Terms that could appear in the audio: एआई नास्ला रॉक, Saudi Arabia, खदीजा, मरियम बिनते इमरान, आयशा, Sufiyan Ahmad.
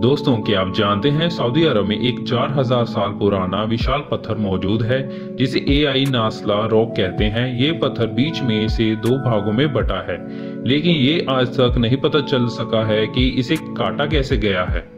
दोस्तों क्या आप जानते हैं सऊदी अरब में एक 4000 साल पुराना विशाल पत्थर मौजूद है जिसे एआई नास्ला रॉक कहते हैं। ये पत्थर बीच में से दो भागों में बटा है, लेकिन ये आज तक नहीं पता चल सका है कि इसे काटा कैसे गया है।